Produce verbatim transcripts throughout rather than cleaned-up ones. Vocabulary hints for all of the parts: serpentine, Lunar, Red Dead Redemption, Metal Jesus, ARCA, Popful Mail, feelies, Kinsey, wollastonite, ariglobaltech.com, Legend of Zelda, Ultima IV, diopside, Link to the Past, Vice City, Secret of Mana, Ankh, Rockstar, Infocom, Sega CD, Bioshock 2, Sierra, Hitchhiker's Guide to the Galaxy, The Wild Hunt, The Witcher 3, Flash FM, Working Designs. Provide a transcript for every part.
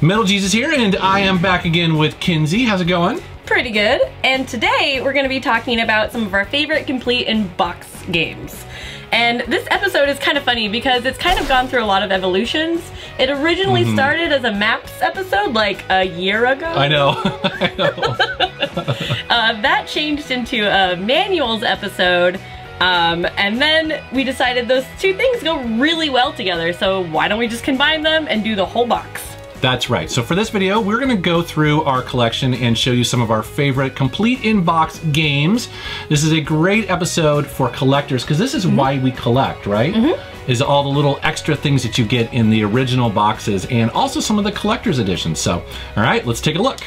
Metal Jesus here, and I am back again with Kinsey. How's it going? Pretty good. And today we're going to be talking about some of our favorite complete and box games. And this episode is kind of funny because it's kind of gone through a lot of evolutions. It originally mm-hmm. started as a maps episode like a year ago. I know. I know. uh, that changed into a manuals episode. Um, and then we decided those two things go really well together, so why don't we just combine them and do the whole box? That's right. So for this video, we're going to go through our collection and show you some of our favorite complete in-box games. This is a great episode for collectors because this is mm-hmm. why we collect, right? Mm-hmm. Is all the little extra things that you get in the original boxes and also some of the collector's editions. So, all right, let's take a look.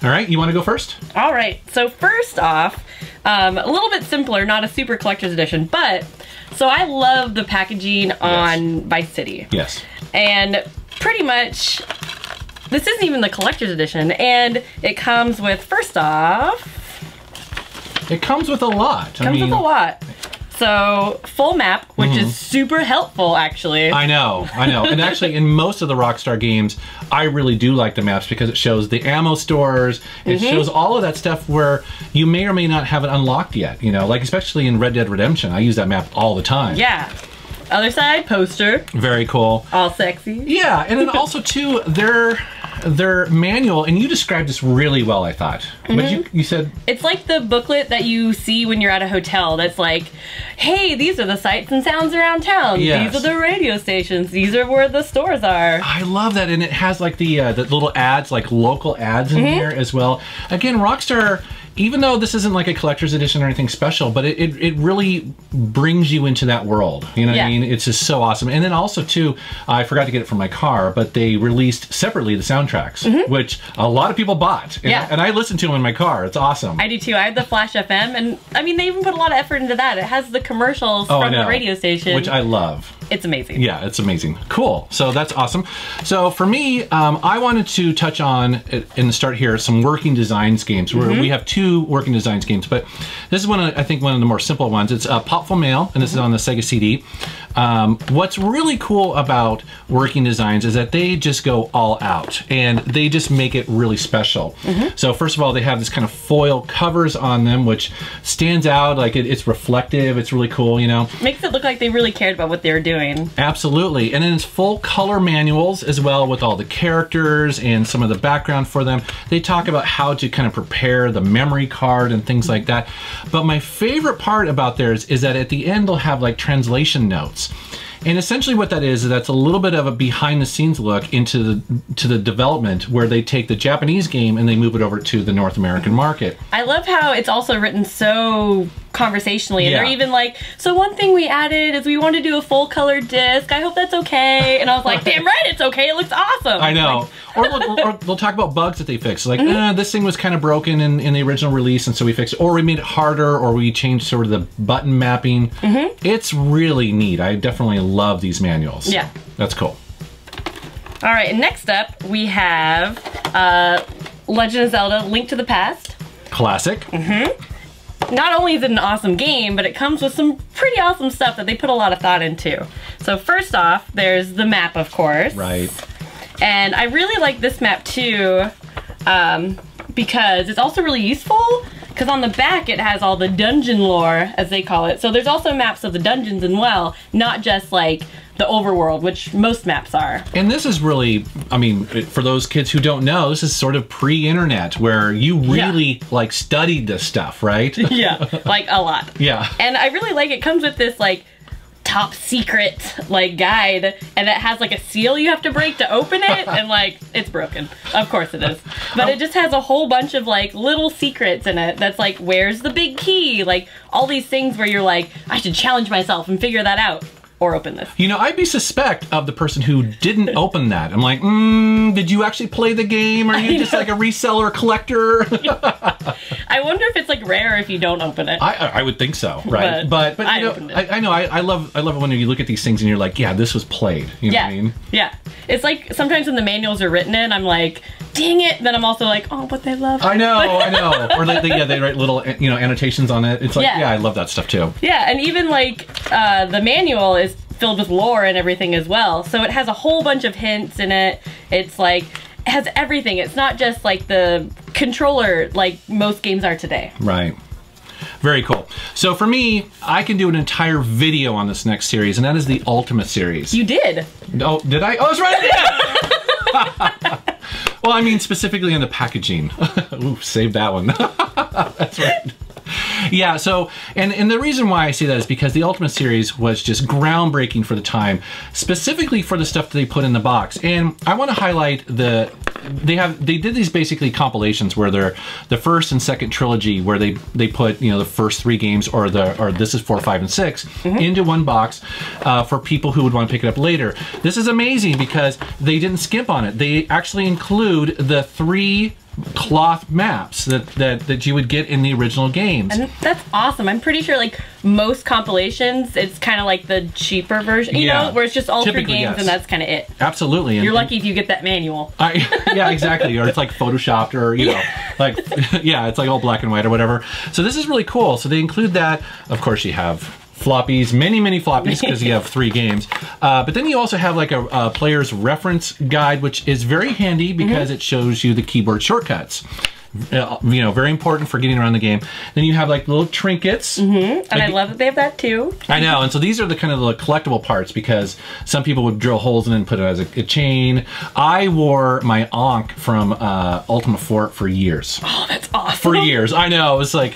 All right, you want to go first? All right, so first off, um, a little bit simpler, not a super collector's edition, but, so I love the packaging on yes. Vice City. Yes. And pretty much, this isn't even the collector's edition, and it comes with, first off... It comes with a lot. It comes I mean, with a lot. So, full map, which mm-hmm. is super helpful, actually. I know, I know. And actually, in most of the Rockstar games, I really do like the maps because it shows the ammo stores, mm-hmm. it shows all of that stuff where you may or may not have it unlocked yet, you know? Like, especially in Red Dead Redemption, I use that map all the time. Yeah. Other side, poster. Very cool. All sexy. Yeah, and then also, too, they're... their manual, and you described this really well, I thought. Mm-hmm. But you, you said... It's like the booklet that you see when you're at a hotel that's like, hey, these are the sights and sounds around town. Yes. These are the radio stations. These are where the stores are. I love that, and it has like the, uh, the little ads, like local ads in mm-hmm. here as well. Again, Rockstar... Even though this isn't like a collector's edition or anything special, but it, it, it really brings you into that world. You know yeah. what I mean? It's just so awesome. And then also, too, I forgot to get it from my car, but they released separately the soundtracks, mm-hmm. which a lot of people bought. And, yeah. I, and I listen to them in my car. It's awesome. I do, too. I had the Flash F M, and I mean, they even put a lot of effort into that. It has the commercials oh, from the radio station. Which I love. It's amazing. Yeah, it's amazing. Cool. So that's awesome. So for me, um, I wanted to touch on, in the start here, some Working Designs games. Where mm-hmm. we have two Working Designs games, but this is one of, I think one of the more simple ones. It's uh, Popful Mail, and this mm-hmm. is on the Sega C D. Um, what's really cool about Working Designs is that they just go all out, and they just make it really special. Mm-hmm. So first of all, they have this kind of foil covers on them, which stands out, like it, it's reflective, it's really cool, you know? Makes it look like they really cared about what they were doing. Absolutely, and then it's full color manuals as well with all the characters and some of the background for them. They talk about how to kind of prepare the memory card and things like that. But my favorite part about theirs is that at the end they'll have like translation notes. And essentially what that is, is that's a little bit of a behind the scenes look into the, to the development where they take the Japanese game and they move it over to the North American market. I love how it's also written so conversationally, and yeah. they're even like, so one thing we added is we want to do a full color disc. I hope that's okay. And I was like, damn right, it's okay. It looks awesome. I know. Like, or, they'll, or they'll talk about bugs that they fixed. Like, mm-hmm. eh, this thing was kind of broken in, in the original release, and so we fixed it. Or we made it harder, or we changed sort of the button mapping. Mm-hmm. It's really neat. I definitely love these manuals. Yeah. That's cool. All right, and next up we have uh, Legend of Zelda, Link to the Past. Classic. Mm-hmm. Not only is it an awesome game, but it comes with some pretty awesome stuff that they put a lot of thought into. So first off, there's the map, of course. Right. And I really like this map too, um, because it's also really useful, because on the back it has all the dungeon lore, as they call it. So there's also maps of the dungeons as well, not just like the overworld, which most maps are. And this is really, I mean, for those kids who don't know, this is sort of pre-internet where you really yeah. like studied this stuff, right? Yeah, like a lot. Yeah. And I really like it comes with this like top secret like guide, and it has like a seal you have to break to open it, and like it's broken. Of course it is. But it just has a whole bunch of like little secrets in it that's like, where's the big key? Like all these things where you're like, I should challenge myself and figure that out. or open this. You know, I'd be suspect of the person who didn't open that. I'm like, mm, did you actually play the game? Are you I just know. like a reseller collector? I wonder if it's like rare if you don't open it. I, I would think so, right? But, but, but I, you know, opened it. I, I know, I, I love I love it when you look at these things and you're like, yeah, this was played. You know yeah. what I mean? Yeah. It's like sometimes when the manuals are written in, I'm like, dang it. Then I'm also like, oh, but they love it. I know, I know. Or like, they, yeah, they write little, you know, annotations on it. It's like, yeah, yeah I love that stuff too. Yeah, and even like uh, the manual is filled with lore and everything as well. So it has a whole bunch of hints in it. It's like, it has everything. It's not just like the controller like most games are today. Right. Very cool. So for me, I can do an entire video on this next series, and that is the Ultima series. You did. Oh, did I? Oh, that's right, I did. Well, I mean, specifically in the packaging. Ooh, save that one. That's right. Yeah, so, and, and the reason why I say that is because the Ultima series was just groundbreaking for the time, specifically for the stuff that they put in the box. And I want to highlight the, they have, they did these basically compilations where they're the first and second trilogy where they, they put, you know, the first three games or the, or this is four, five, and six mm-hmm. into one box uh, for people who would want to pick it up later. This is amazing because they didn't skimp on it. They actually include the three cloth maps that, that that you would get in the original games. And that's awesome. I'm pretty sure like most compilations, it's kind of like the cheaper version, you yeah. know, where it's just all three games yes. and that's kind of it. Absolutely. You're and, lucky if you get that manual. I, yeah, exactly. Or it's like photoshopped or, you know, like, yeah, it's like all black and white or whatever. So this is really cool. So they include that. Of course you have floppies, many, many floppies, because you have three games. Uh, but then you also have like a, a player's reference guide, which is very handy because mm-hmm. it shows you the keyboard shortcuts. Uh, you know, very important for getting around the game. Then you have like little trinkets. Mm-hmm. And like, I love that they have that too. I know. And so these are the kind of the collectible parts because some people would drill holes in it and put it as a, a chain. I wore my Ankh from uh, Ultima four for years. Oh, that's awesome. For years. I know. It was like...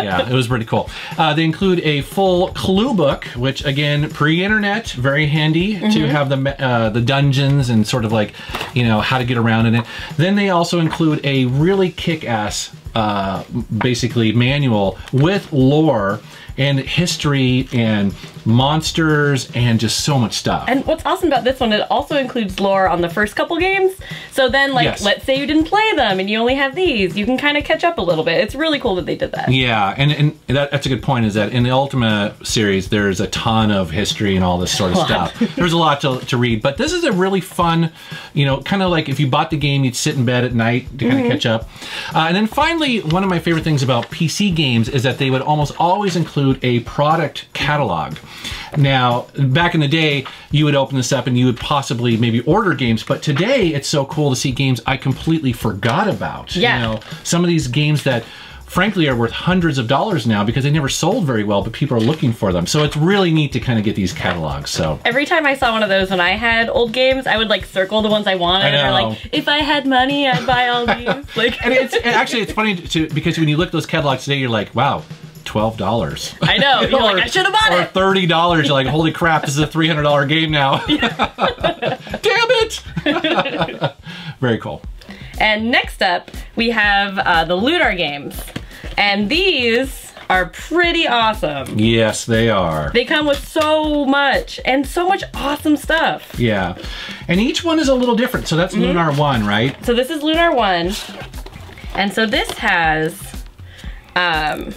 Yeah, it was pretty cool. Uh, they include a full clue book, which again, pre-internet, very handy mm-hmm. to have the uh, the dungeons and sort of like, you know, how to get around in it. Then they also include a really kick-ass, uh, basically manual with lore and history and monsters and just so much stuff. And what's awesome about this one, it also includes lore on the first couple games. So then like, yes. let's say you didn't play them and you only have these, you can kind of catch up a little bit. It's really cool that they did that. Yeah, and, and that, that's a good point is that in the Ultima series, there's a ton of history and all this sort of stuff. There's a lot to, to read, but this is a really fun, you know, kind of like if you bought the game, you'd sit in bed at night to kind of mm-hmm. catch up. Uh, and then finally, one of my favorite things about P C games is that they would almost always include a product catalog. Now, back in the day, you would open this up and you would possibly maybe order games, but today it's so cool to see games I completely forgot about. Yeah. You know, some of these games that frankly are worth hundreds of dollars now because they never sold very well, but people are looking for them. So it's really neat to kind of get these catalogs. So every time I saw one of those when I had old games, I would like circle the ones I wanted. I know. Or like, if I had money, I'd buy all these. Like, and it's, and actually it's funny to, because when you look at those catalogs today, you're like, wow, twelve dollars. I know. You're or, like, I should have bought or it. Or thirty dollars. You're like, holy crap, this is a three hundred dollar game now. Damn it. Very cool. And next up, we have uh, the Lunar games. And these are pretty awesome. Yes, they are. They come with so much and so much awesome stuff. Yeah. And each one is a little different. So that's mm-hmm. Lunar one, right? So this is Lunar one. And so this has... Um,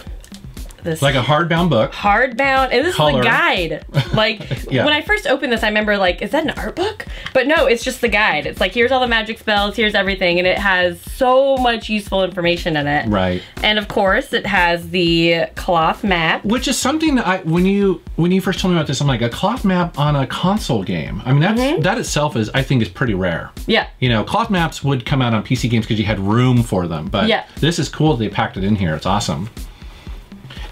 This like a hardbound book. Hardbound, and this color. Is the guide. Like, yeah. when I first opened this, I remember like, is that an art book? But no, it's just the guide. It's like, here's all the magic spells, here's everything, and it has so much useful information in it. Right. And of course, it has the cloth map. Which is something that I, when you when you first told me about this, I'm like, a cloth map on a console game. I mean, that's, mm-hmm. that itself is, I think, is pretty rare. Yeah. You know, cloth maps would come out on P C games because you had room for them, but yeah. this is cool that they packed it in here. It's awesome.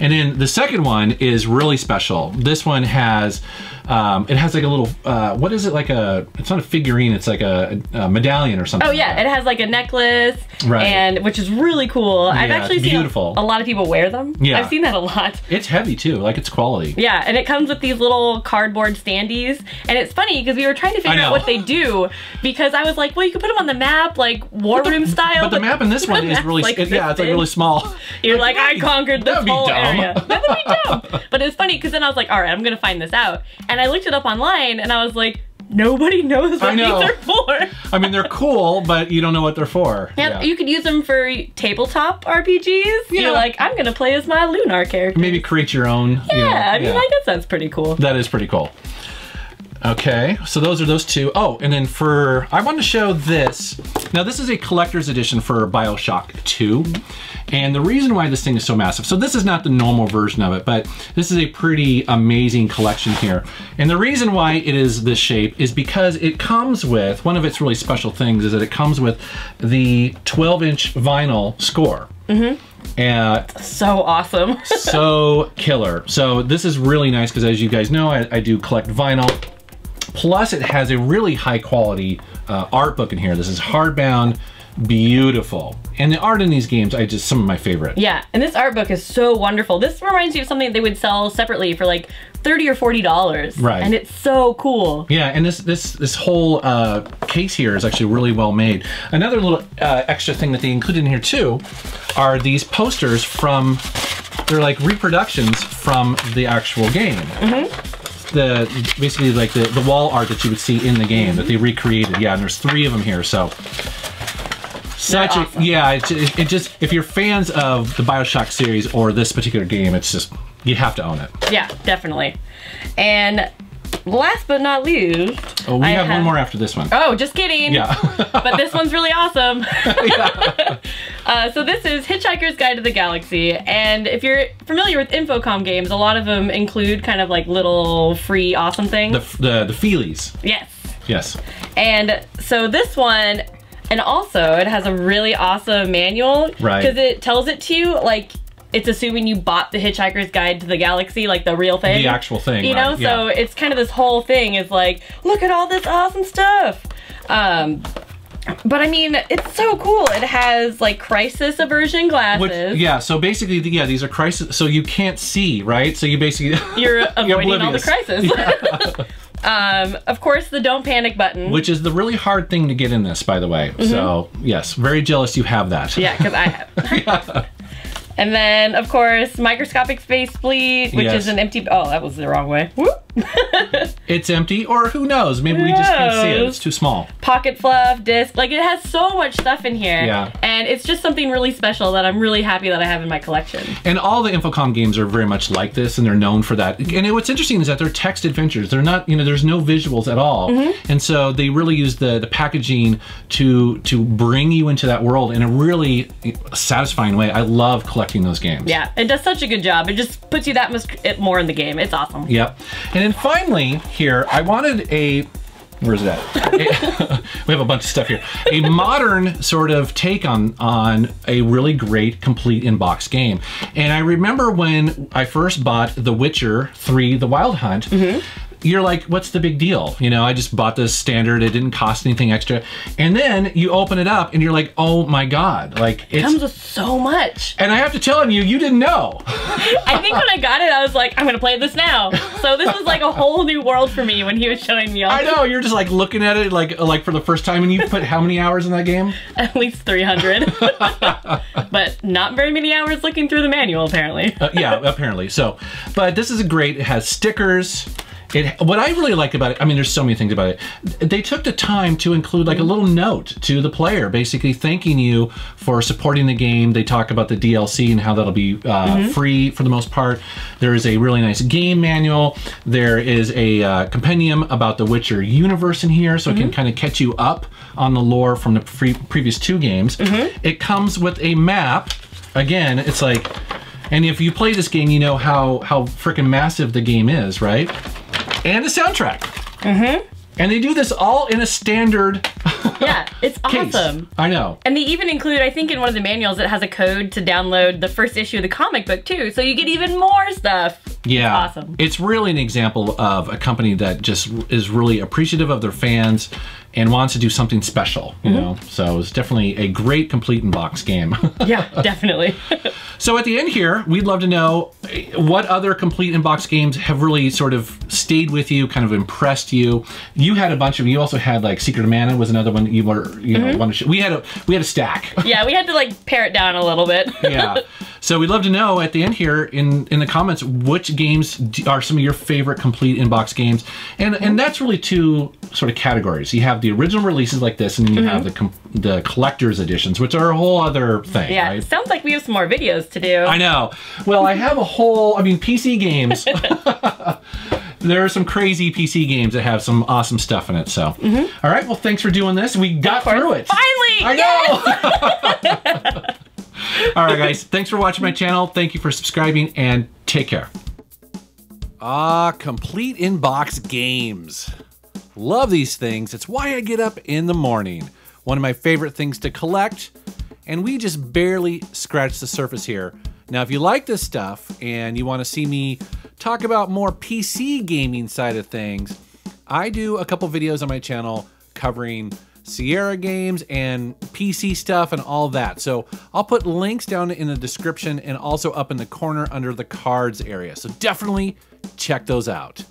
And then the second one is really special. This one has, um, it has like a little, uh, what is it like a, it's not a figurine, it's like a, a medallion or something. Oh yeah, like it has like a necklace, right. and which is really cool. Yeah, I've actually seen a, a lot of people wear them. Yeah. I've seen that a lot. It's heavy too, like it's quality. Yeah, and it comes with these little cardboard standees. And it's funny because we were trying to figure out what they do because I was like, well, you could put them on the map, like war room style. But the map in this one is really, like it, yeah, it's like really small. You're like, like I conquered this whole area. That would be dumb. But it's funny because then I was like, all right, I'm going to find this out. And And I looked it up online and I was like, nobody knows what know. these are for. I mean, they're cool, but you don't know what they're for. Yep. Yeah, you could use them for tabletop R P Gs. Yeah. You're like, I'm going to play as my Lunar character. Maybe create your own. Yeah, you know, I mean, yeah. like, that sounds pretty cool. That is pretty cool. Okay, so those are those two. Oh, and then for, I wanted to show this. Now, this is a collector's edition for Bioshock two. And the reason why this thing is so massive, so this is not the normal version of it, but this is a pretty amazing collection here. And the reason why it is this shape is because it comes with, one of its really special things is that it comes with the twelve inch vinyl score. Mm-hmm. Uh, so awesome. So killer. So this is really nice because, as you guys know, I, I do collect vinyl. Plus, it has a really high quality uh, art book in here. This is hardbound, beautiful. And the art in these games, I just, some of my favorite. Yeah, and this art book is so wonderful. This reminds me of something they would sell separately for like thirty or forty dollars. Right. And it's so cool. Yeah, and this this this whole uh, case here is actually really well made. Another little uh, extra thing that they included in here too are these posters from, they're like reproductions from the actual game. Mm-hmm. The basically like the, the wall art that you would see in the game, mm-hmm. that they recreated. Yeah, and there's three of them here, so. Such a, awesome. Yeah, it, it, it just, if you're fans of the Bioshock series or this particular game, it's just, you have to own it. Yeah, definitely. And last but not least. Oh, we have, have one more after this one. Oh, just kidding. Yeah. But this one's really awesome. Yeah. Uh, so this is Hitchhiker's Guide to the Galaxy. And if you're familiar with Infocom games, a lot of them include kind of like little free awesome things. The, the, the feelies. Yes. Yes. And so this one, and also it has a really awesome manual. Right. Because it tells it to you, like, it's assuming you bought the Hitchhiker's Guide to the Galaxy, like the real thing. The actual thing, you know? Right, yeah. So it's kind of this whole thing is like, look at all this awesome stuff. Um, but I mean, it's so cool. It has like crisis aversion glasses. Which, yeah, so basically, yeah, these are crisis, so you can't see, right? So you basically- You're avoiding you're all the crisis. Yeah. Um, of course, the don't panic button. Which is the really hard thing to get in this, by the way. Mm-hmm. So, yes, very jealous you have that. Yeah, because I have. Yeah. And then, of course, microscopic space bleed, which yes. is an empty... Oh, that was the wrong way. Whoop. It's empty, or who knows? Maybe who we knows? Just can't see it. It's too small. Pocket fluff, disc. Like, it has so much stuff in here. Yeah. And it's just something really special that I'm really happy that I have in my collection. And all the Infocom games are very much like this, and they're known for that. And what's interesting is that they're text adventures. They're not, you know, there's no visuals at all. Mm-hmm. And so they really use the, the packaging to, to bring you into that world in a really satisfying way. I love collecting those games. Yeah, it does such a good job. It just puts you that much it more in the game. It's awesome. Yep. And then finally here, I wanted a, where's that? a, we have a bunch of stuff here. A modern sort of take on, on a really great complete in-box game. And I remember when I first bought The Witcher three, The Wild Hunt, mm-hmm. you're like, what's the big deal? You know, I just bought this standard. It didn't cost anything extra. And then you open it up and you're like, oh my God. Like, it's, it comes with so much. And I have to tell you, you didn't know. I think when I got it, I was like, I'm going to play this now. So this was like a whole new world for me when he was showing me all I know. You're just like looking at it like like for the first time, and you put how many hours in that game? At least three hundred. But not very many hours looking through the manual, apparently. uh, yeah, apparently. So, but this is great. It has stickers. It, what I really like about it, I mean, there's so many things about it. They took the time to include like a little note to the player, basically thanking you for supporting the game. They talk about the D L C and how that'll be uh, mm-hmm. free for the most part. There is a really nice game manual. There is a uh, compendium about the Witcher universe in here, so mm-hmm. it can kind of catch you up on the lore from the pre previous two games. Mm-hmm. It comes with a map. Again, it's like, and if you play this game, you know how, how freaking massive the game is, right? And a soundtrack. Mm-hmm. And they do this all in a standard Yeah, it's case. Awesome. I know. And they even include, I think in one of the manuals, it has a code to download the first issue of the comic book too, so you get even more stuff. Yeah. It's awesome. It's really an example of a company that just is really appreciative of their fans and wants to do something special, you mm-hmm. know? So it was definitely a great complete in box game. Yeah, definitely. So at the end here, we'd love to know what other complete in box games have really sort of stayed with you, kind of impressed you. You had a bunch of, you also had like Secret of Mana was another one that you were, you know, mm-hmm. wanted to, we had a, we had a stack. Yeah, we had to like pare it down a little bit. Yeah. So we'd love to know at the end here in, in the comments, which games are some of your favorite complete in-box games? And and that's really two sort of categories. You have the original releases like this, and then you mm-hmm. have the com the collector's editions, which are a whole other thing. Yeah, right? It sounds like we have some more videos to do. I know. Well, I have a whole, I mean, P C games. There are some crazy P C games that have some awesome stuff in it, so. Mm-hmm. All right, well, thanks for doing this. We got through it. Finally! I yes! know! All right, guys, thanks for watching my channel. Thank you for subscribing, and take care. Ah, complete in-box games. Love these things. It's why I get up in the morning. One of my favorite things to collect, and we just barely scratched the surface here. Now, if you like this stuff and you want to see me talk about more P C gaming side of things, I do a couple videos on my channel covering Sierra games and P C stuff and all that. So I'll put links down in the description and also up in the corner under the cards area. So definitely check those out.